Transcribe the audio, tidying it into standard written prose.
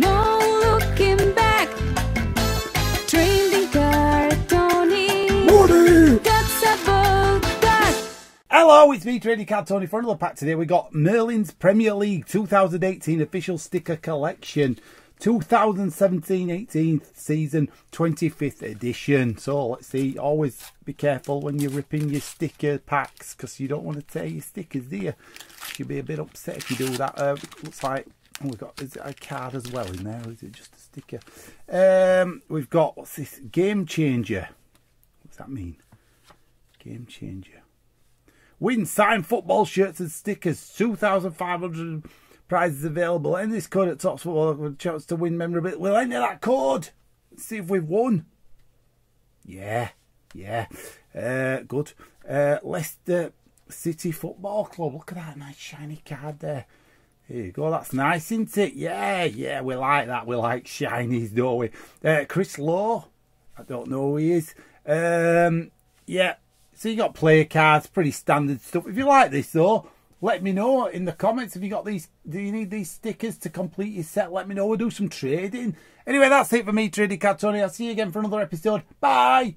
no looking back. Trading Card Tony. Morning. That's about that. Hello, it's me, Trading Card Tony, for another pack today. We got Merlin's Premier League 2018 official sticker collection. 2017-18 season, 25th edition. So let's see, always be careful when you're ripping your sticker packs because you don't want to tear your stickers, do you? You'll be a bit upset if you do that. Looks like, oh, we've got, is it a card as well in there or is it just a sticker? We've got, what's this? Game changer. What's that mean? Game changer. Win signed football shirts and stickers, 2,500 prizes available. Any this code at Topps Football Club with a chance to win memorabilia. We'll enter that code. Let's see if we've won. Yeah, yeah. Good. Leicester City Football Club. Look at that nice shiny card there. Here you go. That's nice, isn't it? Yeah, yeah. We like that. We like shinies, don't we? Chris Law. I don't know who he is. Yeah. So you got player cards. Pretty standard stuff. If you like this though, let me know in the comments if you got these. Do you need these stickers to complete your set? Let me know. We'll do some trading. Anyway, that's it for me, Trading Card Tony. I'll see you again for another episode. Bye.